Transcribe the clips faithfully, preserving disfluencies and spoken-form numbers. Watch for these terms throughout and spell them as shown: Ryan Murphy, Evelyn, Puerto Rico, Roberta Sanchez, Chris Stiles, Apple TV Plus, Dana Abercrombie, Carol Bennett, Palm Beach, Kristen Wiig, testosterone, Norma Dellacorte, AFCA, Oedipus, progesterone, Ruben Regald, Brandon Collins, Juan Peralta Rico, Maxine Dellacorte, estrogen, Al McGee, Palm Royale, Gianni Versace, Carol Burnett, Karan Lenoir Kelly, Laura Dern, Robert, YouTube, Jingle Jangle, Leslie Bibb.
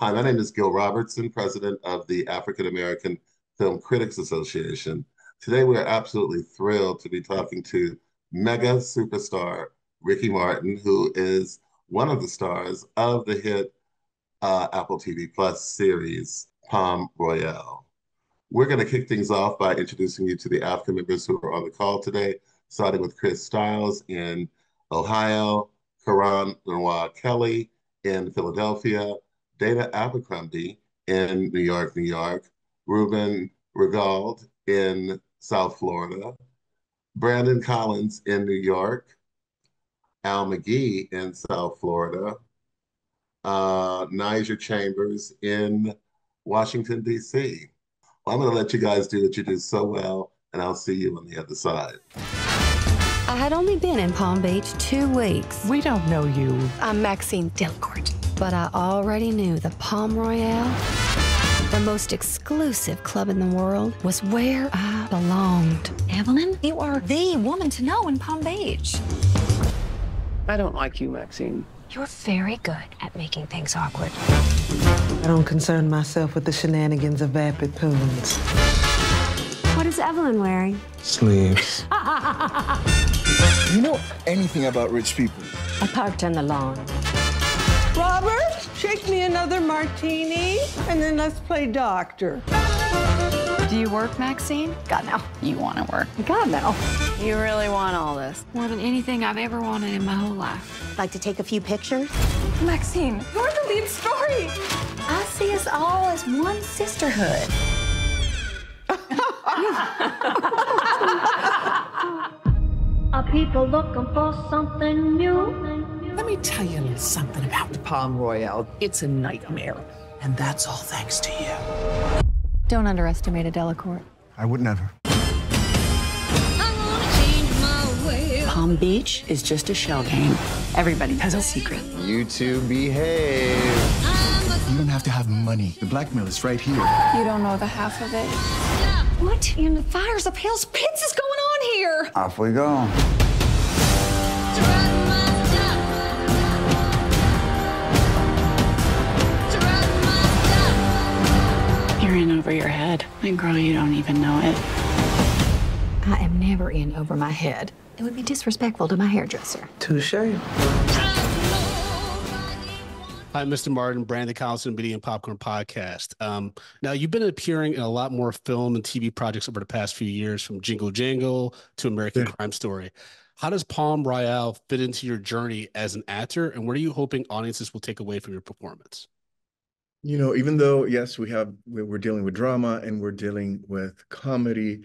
Hi, my name is Gil Robertson, president of the African American Film Critics Association. Today, we're absolutely thrilled to be talking to mega superstar Ricky Martin, who is one of the stars of the hit uh, Apple T V Plus series, Palm Royale. We're going to kick things off by introducing you to the A F C A members who are on the call today, starting with Chris Stiles in Ohio, Karan Lenoir Kelly in Philadelphia, Dana Abercrombie in New York, New York, Ruben Regald in South Florida, Brandon Collins in New York, Al McGee in South Florida, uh, Nigel Chambers in Washington, D C. Well, I'm gonna let you guys do what you do so well, and I'll see you on the other side. I had only been in Palm Beach two weeks. We don't know you. I'm Maxine Dellacorte. But I already knew the Palm Royale, the most exclusive club in the world, was where I belonged. Evelyn, you are the woman to know in Palm Beach. I don't like you, Maxine. You're very good at making things awkward. I don't concern myself with the shenanigans of bad pippoons. What is Evelyn wearing? Sleeves. You know anything about rich people? I parked on the lawn. Robert, shake me another martini, and then let's play doctor. Do you work, Maxine? God, no. You want to work. God, no. You really want all this. More than anything I've ever wanted in my whole life. Like to take a few pictures? Maxine, you're the lead story. I see us all as one sisterhood. Are people looking for something new? Let me tell you something about the Palm Royale. It's a nightmare, and that's all thanks to you. Don't underestimate a Dellacorte. I would never. I wanna change my way. Palm Beach is just a shell game. Everybody has a secret. You two behave. You don't have to have money. The blackmail is right here. You don't know the half of it. What in the fires of hell's pits is going on here? Off we go. You're in over your head. And girl, you don't even know it. I am never in over my head. It would be disrespectful to my hairdresser. Touché. Hi, Mister Martin, Brandon Collins, Media and Popcorn Podcast. Um, now, you've been appearing in a lot more film and T V projects over the past few years, from Jingle Jangle to American yeah. Crime Story. How does Palm Royale fit into your journey as an actor, and what are you hoping audiences will take away from your performance? You know, even though, yes, we have, we're dealing with drama and we're dealing with comedy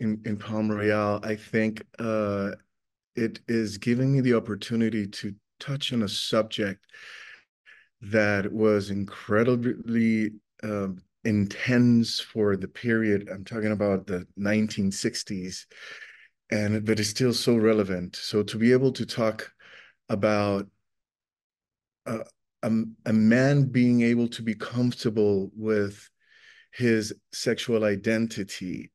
in, in Palm Royale, I think uh, it is giving me the opportunity to touch on a subject that was incredibly um, intense for the period. I'm talking about the nineteen sixties, and but it's still so relevant. So to be able to talk about uh, A, a man being able to be comfortable with his sexual identity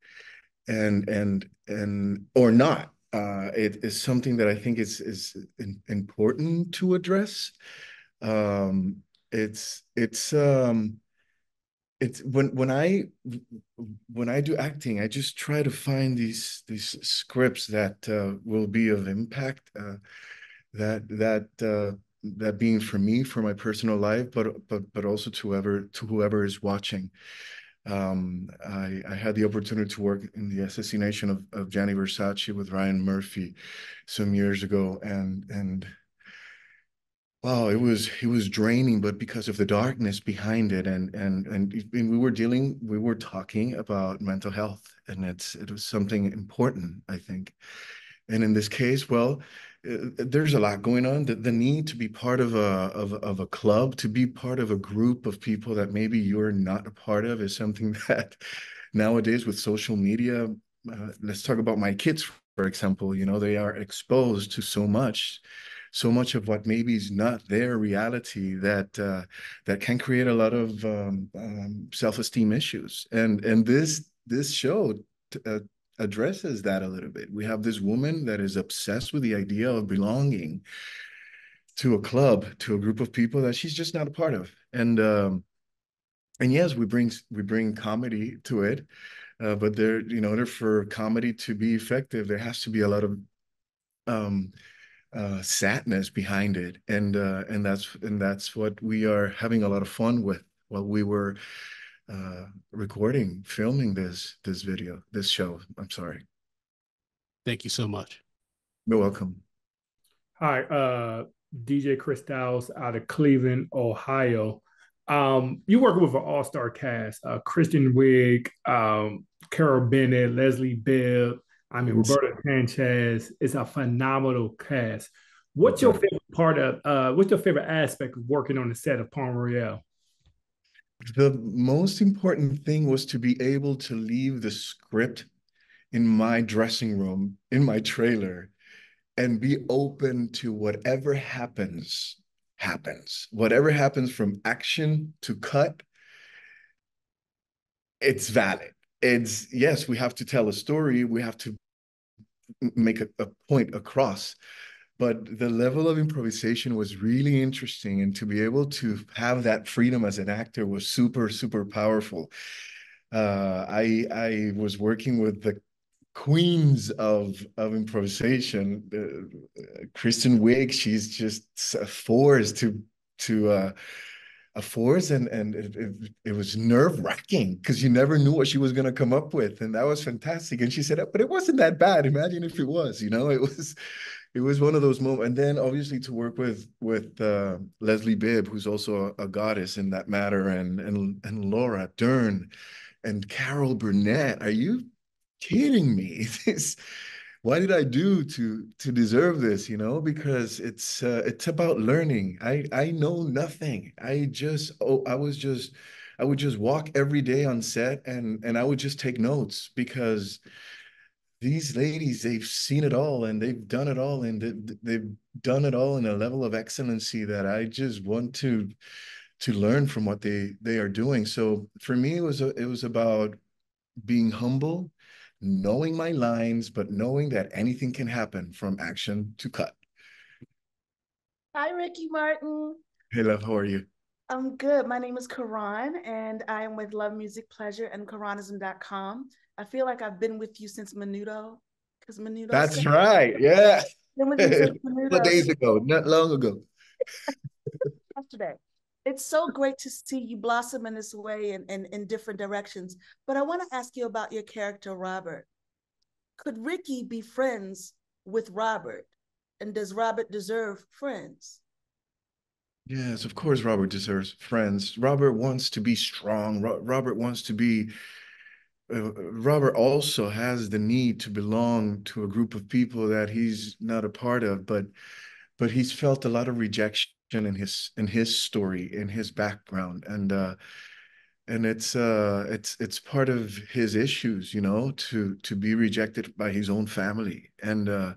and and and or not uh, it is something that I think is is in, important to address. Um, it's it's um, it's when when I when I do acting, I just try to find these these scripts that uh, will be of impact, uh, that that. Uh, that being for me, for my personal life, but but but also to whoever to whoever is watching. Um, I, I had the opportunity to work in the assassination of, of Gianni Versace with Ryan Murphy some years ago, and and wow, it was it was draining, but because of the darkness behind it, and and and, and we were dealing, we were talking about mental health, and it's it was something important, I think. And in this case, well, there's a lot going on. The, the need to be part of a of, of a club, to be part of a group of people that maybe you're not a part of, is something that nowadays with social media, uh, let's talk about my kids, for example. You know, they are exposed to so much, so much of what maybe is not their reality, that uh, that can create a lot of um, um, self-esteem issues. And and this this show Uh, addresses that a little bit. We have this woman that is obsessed with the idea of belonging to a club, to a group of people that she's just not a part of. And um, And yes, we bring we bring comedy to it, uh, but there, you know, in order for comedy to be effective, there has to be a lot of um, uh, sadness behind it, and uh, and that's and that's what we are having a lot of fun with while we were uh, recording, filming this this video, this show. I'm sorry. Thank you so much. You're welcome. Hi, uh, D J Chris Stiles out of Cleveland, Ohio. Um, you work with an all-star cast, uh, Kristen Wiig, um, Carol Bennett, Leslie Bibb, I mean, Roberta Sanchez. It's a phenomenal cast. What's your favorite part of, uh, what's your favorite aspect of working on the set of Palm Royale? The most important thing was to be able to leave the script in my dressing room, in my trailer, and be open to whatever happens. happens. Whatever happens from action to cut, it's valid. It's, yes, we have to tell a story. We have to make a, a point across. But the level of improvisation was really interesting. And to be able to have that freedom as an actor was super, super powerful. Uh, I, I was working with the queens of of improvisation. uh, Kristen Wiig, she's just a force to to uh a force, and and it, it, it was nerve-wracking because you never knew what she was going to come up with, and that was fantastic. And she said, oh, but it wasn't that bad. Imagine if it was, you know. It was it was one of those moments. And then obviously to work with with uh Leslie Bibb, who's also a, a goddess in that matter, and and and Laura Dern and Carol Burnett. Are you kidding me? This, why did I do to to deserve this, you know? Because it's uh, it's about learning. I I know nothing. I just oh I was just I would just walk every day on set, and and I would just take notes, because these ladies, they've seen it all and they've done it all, and they, they've done it all in a level of excellency that I just want to to learn from what they they are doing. So for me, it was a, it was about being humble, knowing my lines, but knowing that anything can happen from action to cut. Hi, Ricky Martin. Hey, love, how are you? I'm good. My name is Karan, and I am with Love, Music, Pleasure, and Karanism dot com. I feel like I've been with you since Menudo, because Menudo. That's right, yeah. Been with you since Menudo. A couple days ago, not long ago. Yesterday. It's so great to see you blossom in this way and in different directions. But I want to ask you about your character, Robert. Could Ricky be friends with Robert? And does Robert deserve friends? Yes, of course Robert deserves friends. Robert wants to be strong. Robert wants to be... Uh, Robert also has the need to belong to a group of people that he's not a part of, but, but he's felt a lot of rejection in his in his story, in his background, and uh and it's uh it's it's part of his issues, you know, to to be rejected by his own family, and uh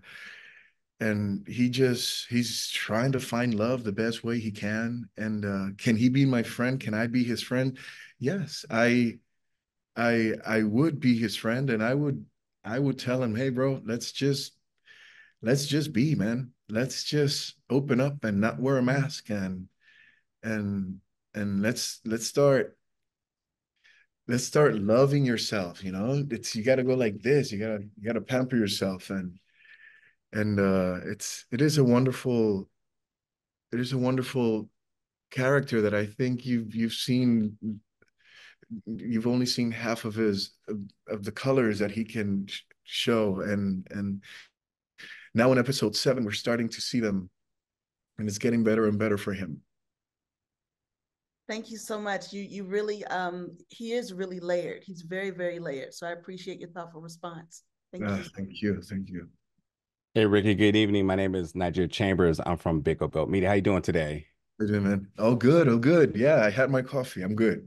and he just he's trying to find love the best way he can. And uh can he be my friend? Can I be his friend? Yes, I I I would be his friend, and I would I would tell him, hey bro, let's just let's just be, man. Let's just open up and not wear a mask, and and and let's let's start let's start loving yourself, you know. It's, you got to go like this, you gotta you gotta pamper yourself, and and uh it's it is a wonderful it is a wonderful character that I think you've you've seen you've only seen half of his of, of the colors that he can show, and and now in episode seven, we're starting to see them, and it's getting better and better for him. Thank you so much. You you really, um, he is really layered. He's very, very layered. So I appreciate your thoughtful response. Thank uh, you. Thank you. Thank you. Hey, Ricky, good evening. My name is Nigel Chambers. I'm from Big O Belt Media. How you doing today? Good, man. Oh, good. Oh, good. Yeah, I had my coffee. I'm good.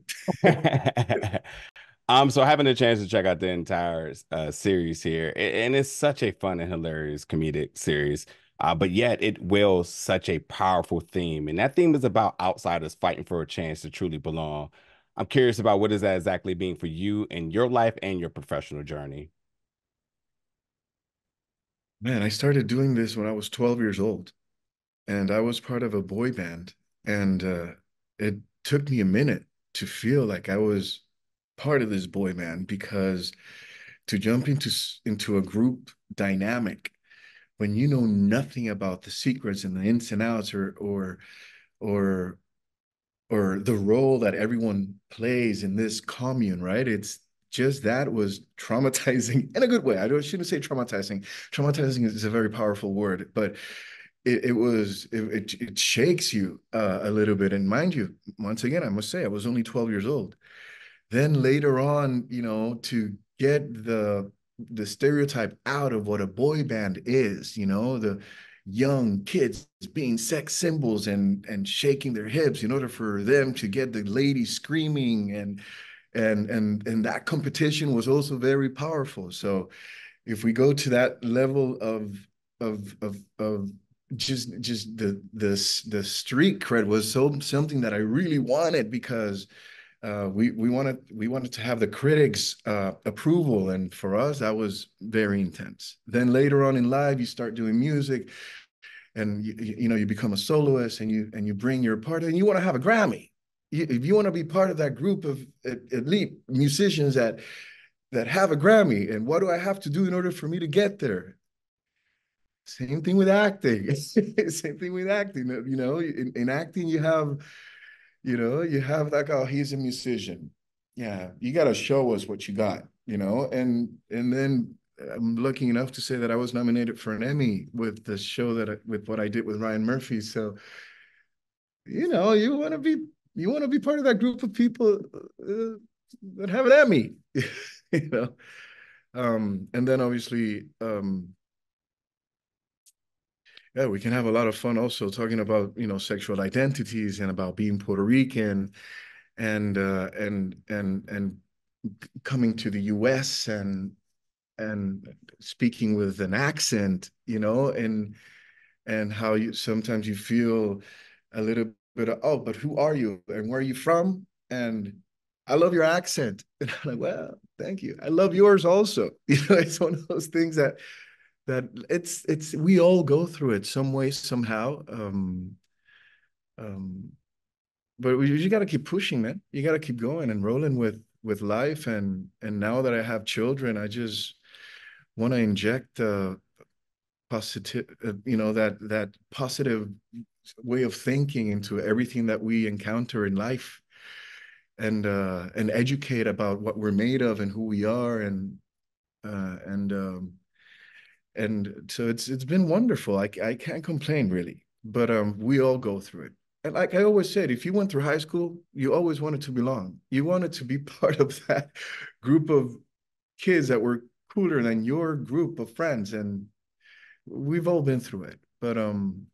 Um, so having the chance to check out the entire uh, series here, and it's such a fun and hilarious comedic series, uh, but yet it wields such a powerful theme. And that theme is about outsiders fighting for a chance to truly belong. I'm curious about what is that exactly being for you in your life and your professional journey? Man, I started doing this when I was twelve years old, and I was part of a boy band, and uh, it took me a minute to feel like I was part of this boy band, because to jump into into a group dynamic when you know nothing about the secrets and the ins and outs, or or or or the role that everyone plays in this commune, right? It's just, that was traumatizing in a good way. I don't, shouldn't say traumatizing. Traumatizing is a very powerful word, but it, it was, it, it, it shakes you uh, a little bit. And mind you, once again, I must say, I was only twelve years old. Then later on, you know, to get the, the stereotype out of what a boy band is, you know, the young kids being sex symbols and and shaking their hips in order for them to get the ladies screaming, and and and and that competition was also very powerful. So if we go to that level of of of of just just the the the street cred was so something that I really wanted, because uh, we we wanted we wanted to have the critics' uh, approval, and for us that was very intense. Then later on in life, you start doing music. And you, you know, you become a soloist, and you and you bring your part, and you want to have a Grammy. You, if you want to be part of that group of elite musicians that that have a Grammy, and what do I have to do in order for me to get there? Same thing with acting. Same thing with acting. You know, in, in acting, you have, you know, you have like, oh, he's a musician. Yeah, you got to show us what you got. You know, and and then. I'm lucky enough to say that I was nominated for an Emmy with the show that I, with what I did with Ryan Murphy. So, you know, you want to be you want to be part of that group of people uh, that have an Emmy, you know. Um, and then obviously, um, yeah, we can have a lot of fun also talking about, you know, sexual identities and about being Puerto Rican, and uh, and and and coming to the U S and. and speaking with an accent, you know, and and how you sometimes you feel a little bit of, oh, but who are you and where are you from? And I love your accent. And I'm like, well, thank you. I love yours also. You know, it's one of those things that that it's it's we all go through it some way, somehow. Um, um, but we, you got to keep pushing, man. You got to keep going and rolling with with life. And and now that I have children, I just want to inject uh, positive, uh, you know, that that positive way of thinking into everything that we encounter in life, and uh, and educate about what we're made of and who we are, and uh, and um, and so it's it's been wonderful. I I can't complain really, but um, we all go through it. And like I always said, if you went through high school, you always wanted to belong. You wanted to be part of that group of kids that were cooler than your group of friends, and we've all been through it. But um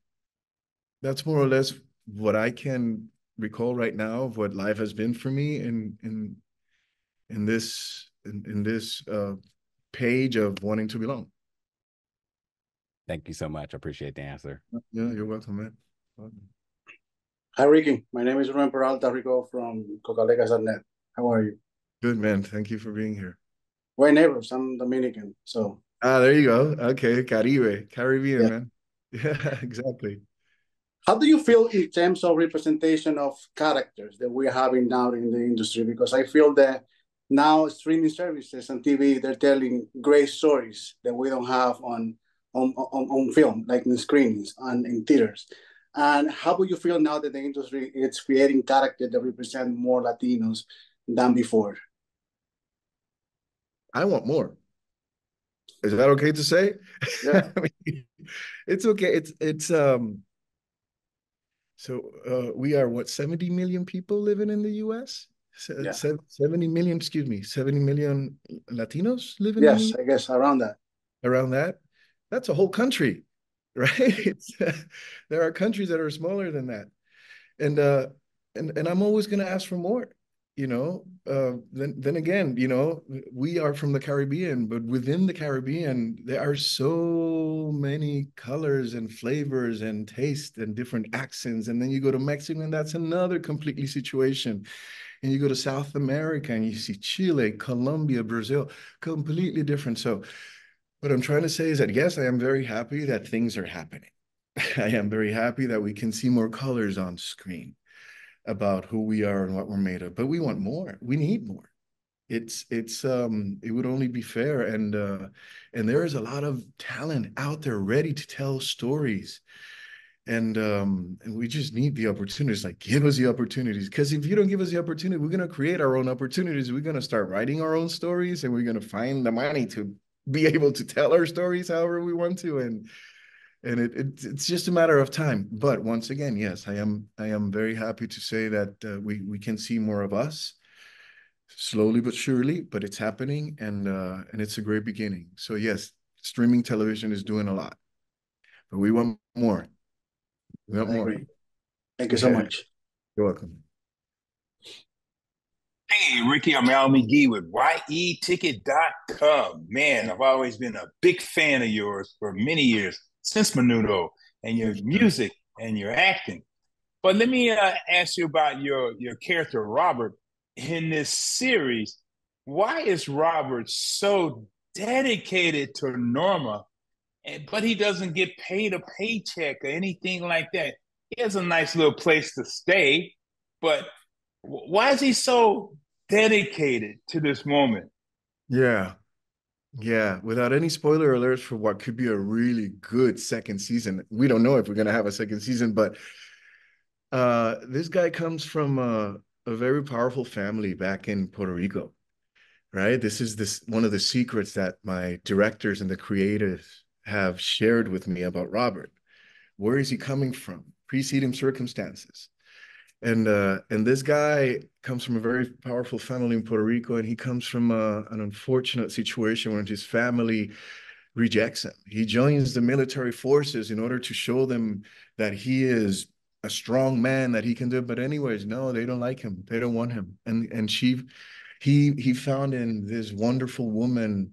that's more or less what I can recall right now of what life has been for me in in in this in, in this uh page of wanting to belong. Thank you so much. I appreciate the answer. Yeah, you're welcome, man. Welcome. Hi, Ricky. My name is Juan Peralta Rico from Cocalegas dot net. How are you? Good, man. Thank you for being here. We're neighbors. I'm Dominican, so. Ah, there you go. Okay, Caribe, Caribbean, yeah. Man. Yeah, exactly. How do you feel in terms of representation of characters that we're having now in the industry? Because I feel that now streaming services and T V, they're telling great stories that we don't have on on on, on film, like in screens and in theaters. And how do you feel now that the industry is creating characters that represent more Latinos than before? I want more. Is that okay to say? Yeah. I mean, it's okay. It's it's um. So uh, we are what, seventy million people living in the U S. Se yeah. se seventy million, excuse me, seventy million Latinos living. Yes, in I guess around that. Around that, that's a whole country, right? It's, uh, there are countries that are smaller than that, and uh, and and I'm always going to ask for more. You know, uh, then then again, you know, we are from the Caribbean, but within the Caribbean, there are so many colors and flavors and tastes and different accents. And then you go to Mexico, and that's another completely situation. And you go to South America, and you see Chile, Colombia, Brazil, completely different. So what I'm trying to say is that, yes, I am very happy that things are happening. I am very happy that we can see more colors on screen. about who we are and what we're made of, but we want more. We need more. It's it's um it would only be fair, and uh and there is a lot of talent out there ready to tell stories, and um and we just need the opportunities. Like, give us the opportunities, because if you don't give us the opportunity, we're going to create our own opportunities. We're going to start writing our own stories, and we're going to find the money to be able to tell our stories however we want to, and and it, it it's just a matter of time. But once again, yes, I am I am very happy to say that uh, we we can see more of us, slowly but surely, but it's happening, and uh, and it's a great beginning. So yes, streaming television is doing a lot, but we want more. We want more. Thank you so yeah. much. You're welcome. Hey, Ricky, I'm Al McGee with Y E ticket dot com. Man, I've always been a big fan of yours for many years, since Menudo, and your music and your acting. But let me uh, ask you about your, your character, Robert, in this series. Why is Robert so dedicated to Norma, and, but he doesn't get paid a paycheck or anything like that? He has a nice little place to stay, but why is he so dedicated to this moment? Yeah. Yeah. Without any spoiler alerts for what could be a really good second season. We don't know if we're going to have a second season, but uh, this guy comes from a, a very powerful family back in Puerto Rico, right? This is this one of the secrets that my directors and the creatives have shared with me about Robert. Where is he coming from? Preceding circumstances. And uh, and this guy comes from a very powerful family in Puerto Rico, and he comes from a, an unfortunate situation when his family rejects him. He joins the military forces in order to show them that he is a strong man, that he can do it. But anyways, no, they don't like him. They don't want him. And and she, he he found in this wonderful woman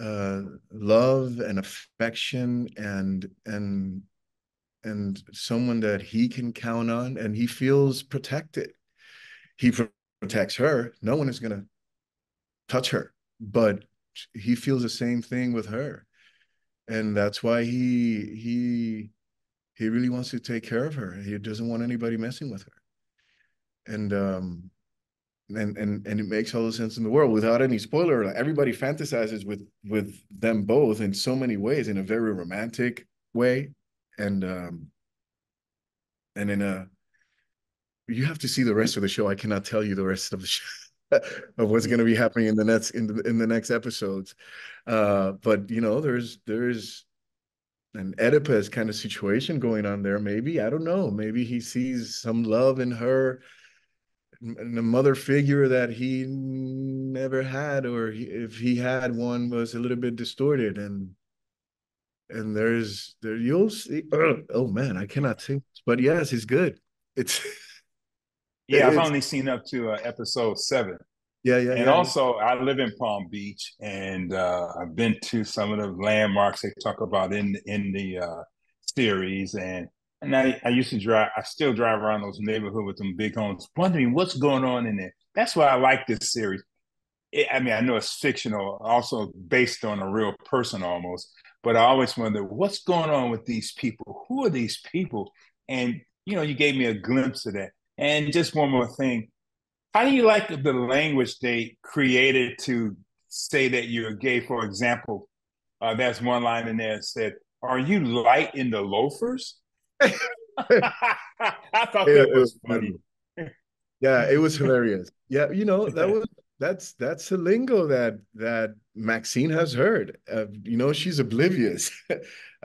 uh, love and affection and and. and someone that he can count on, and he feels protected. He protects her. No one is going to touch her, but he feels the same thing with her. And that's why he, he, he really wants to take care of her. He doesn't want anybody messing with her. And, um, and, and, and it makes all the sense in the world. Without any spoiler, everybody fantasizes with, with them both in so many ways, in a very romantic way. And um, and in a, you have to see the rest of the show. I cannot tell you the rest of the show, of what's going to be happening in the next in the, in the next episodes. Uh, but you know, there's there's an Oedipus kind of situation going on there. Maybe, I don't know. Maybe he sees some love in her, in a mother figure that he never had, or he, if he had one, was a little bit distorted. And. And there's there you'll see. Oh man, I cannot see. But yes, he's good. It's yeah. It I've is. only seen up to uh, episode seven. Yeah, yeah. And yeah. also, I live in Palm Beach, and uh, I've been to some of the landmarks they talk about in in the uh, series. And and I, I used to drive. I still drive around those neighborhoods with them big homes, wondering what's going on in there. That's why I like this series. It, I mean, I know it's fictional, also based on a real person almost. But I always wonder, what's going on with these people? Who are these people? And, you know, you gave me a glimpse of that. And just one more thing. How do you like the language they created to say that you're gay? For example, uh, that's one line in there that said, "Are you light in the loafers?" I thought it, that was funny. Yeah, it was hilarious. Yeah, you know, that was... That's that's a lingo that that Maxine has heard. Uh, you know, she's oblivious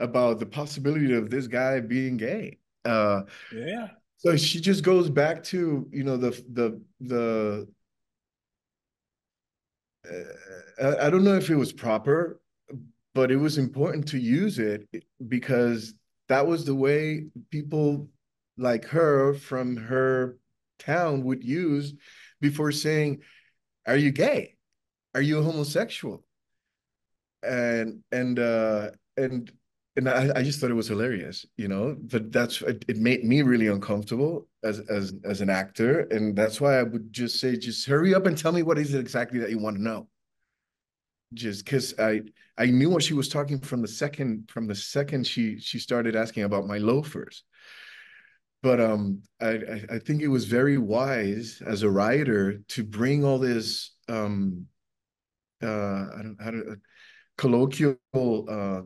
about the possibility of this guy being gay. Uh, yeah. So she just goes back to, you know, the the the. Uh, I, I don't know if it was proper, but it was important to use it because that was the way people like her from her town would use before saying, "Are you gay? Are you a homosexual?" And and uh, and and I, I just thought it was hilarious, you know. But that's it, it made me really uncomfortable as as as an actor, and that's why I would just say, just hurry up and tell me what is it exactly that you want to know. Just because I I knew what she was talking from the second from the second she she started asking about my loafers. But um, I, I think it was very wise as a writer to bring all this um, uh, I don't, I don't, uh, colloquial uh,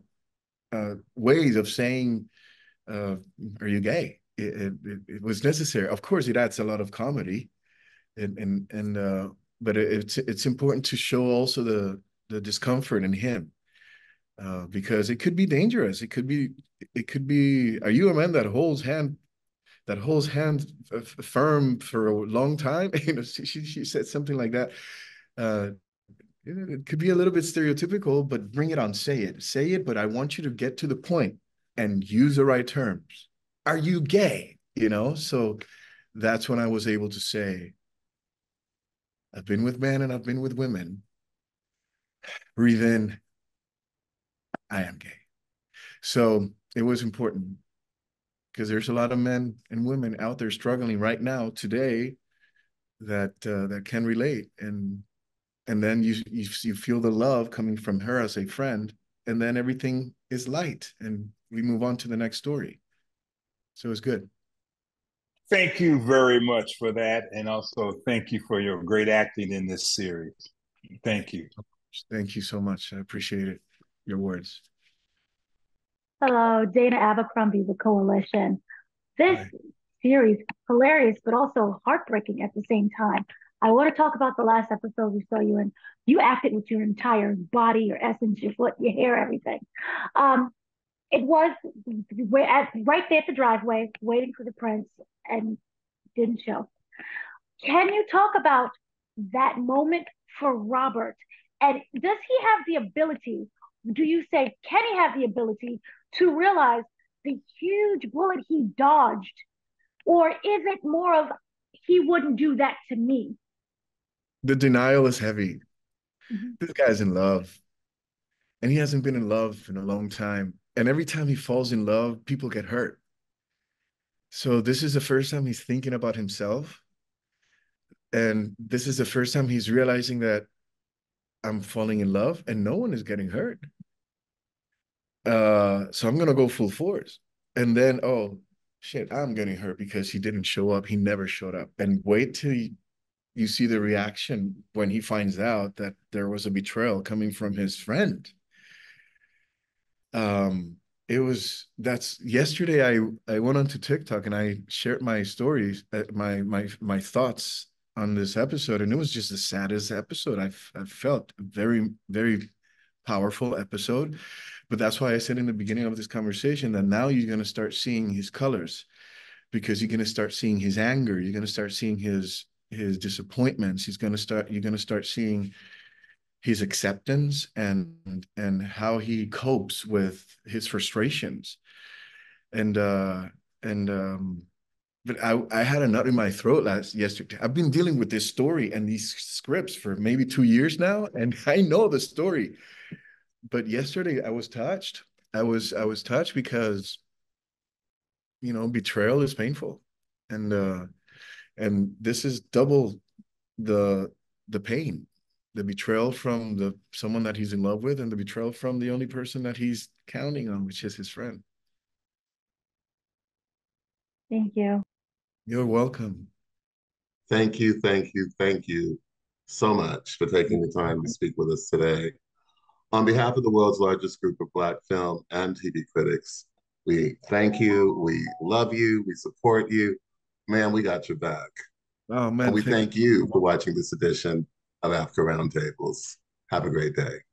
uh, ways of saying, uh, are you gay? It, it, it was necessary. Of course, it adds a lot of comedy. And, and, and uh, but it, it's, it's important to show also the, the discomfort in him. Uh, because it could be dangerous. It could be, it could be, are you a man that holds hand that holds hand firm for a long time? You know, she, she said something like that. Uh, it could be a little bit stereotypical, but bring it on, say it, say it, but I want you to get to the point and use the right terms. Are you gay? You know, so that's when I was able to say, I've been with men and I've been with women. Breathe in, I am gay. So it was important. Because there's a lot of men and women out there struggling right now today that uh, that can relate, and and then you, you you feel the love coming from her as a friend, and then everything is light, and we move on to the next story. So it's good. Thank you very much for that, and also thank you for your great acting in this series. Thank you. Thank you so much. I appreciate it. Your words. Hello, Dana Abercrombie with Coalition. This Hi. Series, hilarious, but also heartbreaking at the same time. I want to talk about the last episode we saw you in. You acted with your entire body, your essence, your foot, your hair, everything. Um, it was at, right there at the driveway, waiting for the prince, and didn't show. Can you talk about that moment for Robert? And does he have the ability, do you say, can he have the ability to realize the huge bullet he dodged? Or is it more of, he wouldn't do that to me? The denial is heavy. Mm-hmm. This guy's in love. And he hasn't been in love in a long time. And every time he falls in love, people get hurt. So this is the first time he's thinking about himself. And this is the first time he's realizing that I'm falling in love and no one is getting hurt. Uh, so I'm going to go full force. And then, oh, shit, I'm getting hurt because he didn't show up. He never showed up. And wait till you, you see the reaction when he finds out that there was a betrayal coming from his friend. Um, it was, that's, yesterday I, I went onto TikTok and I shared my stories, my, my, my thoughts on this episode, and it was just the saddest episode I've, I've felt. Very, very powerful episode. But that's why I said in the beginning of this conversation that now you're going to start seeing his colors, because you're going to start seeing his anger. You're going to start seeing his, his disappointments. He's going to start, you're going to start seeing his acceptance and, and how he copes with his frustrations. And, uh, and, um, But I, I had a nut in my throat last yesterday. I've been dealing with this story and these scripts for maybe two years now, and I know the story. But yesterday I was touched. I was I was touched because, you know, betrayal is painful, and uh, and this is double the the pain, the betrayal from the someone that he's in love with, and the betrayal from the only person that he's counting on, which is his friend. Thank you. You're welcome. Thank you, thank you, thank you so much for taking the time to speak with us today. On behalf of the world's largest group of Black film and T V critics, we thank you, we love you, we support you. Man, we got your back. Oh, man. And we thank you for watching this edition of A F C A Roundtables. Have a great day.